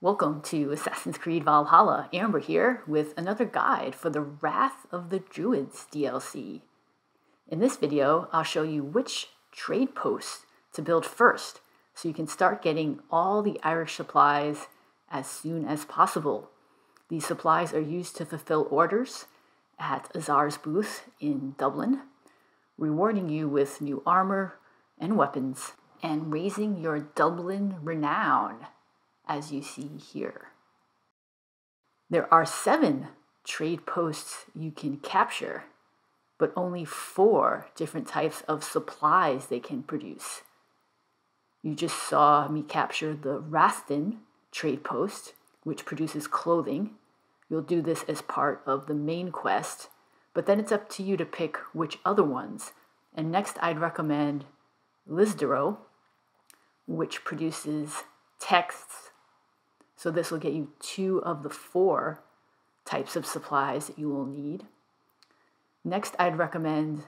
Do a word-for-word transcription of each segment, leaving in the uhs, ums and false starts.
Welcome to Assassin's Creed Valhalla. Amber here with another guide for the Wrath of the Druids D L C. In this video, I'll show you which trade posts to build first so you can start getting all the Irish supplies as soon as possible. These supplies are used to fulfill orders at Azar's booth in Dublin, rewarding you with new armor and weapons and raising your Dublin renown, as you see here. There are seven trade posts you can capture, but only four different types of supplies they can produce. You just saw me capture the Rastin trade post, which produces clothing. You'll do this as part of the main quest, but then it's up to you to pick which other ones. And next I'd recommend Lisdero, which produces texts. So this will get you two of the four types of supplies that you will need. Next, I'd recommend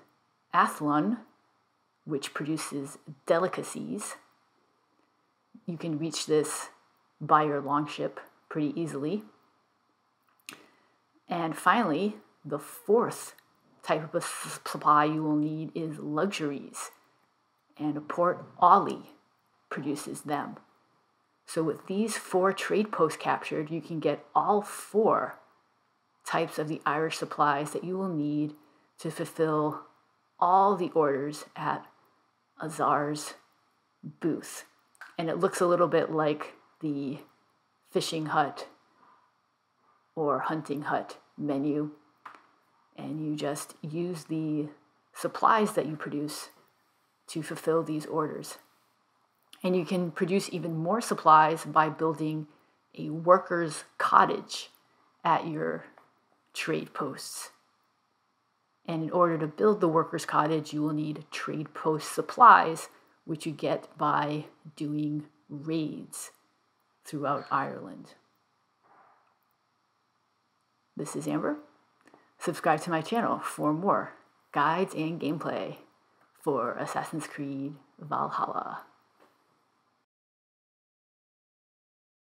Athlon, which produces delicacies. You can reach this by your longship pretty easily. And finally, the fourth type of supply you will need is luxuries, and Port Ollie produces them. So with these four trade posts captured, you can get all four types of the Irish supplies that you will need to fulfill all the orders at Azar's booth. And it looks a little bit like the fishing hut or hunting hut menu. And you just use the supplies that you produce to fulfill these orders. And you can produce even more supplies by building a worker's cottage at your trade posts. And in order to build the worker's cottage, you will need trade post supplies, which you get by doing raids throughout Ireland. This is Amber. Subscribe to my channel for more guides and gameplay for Assassin's Creed Valhalla.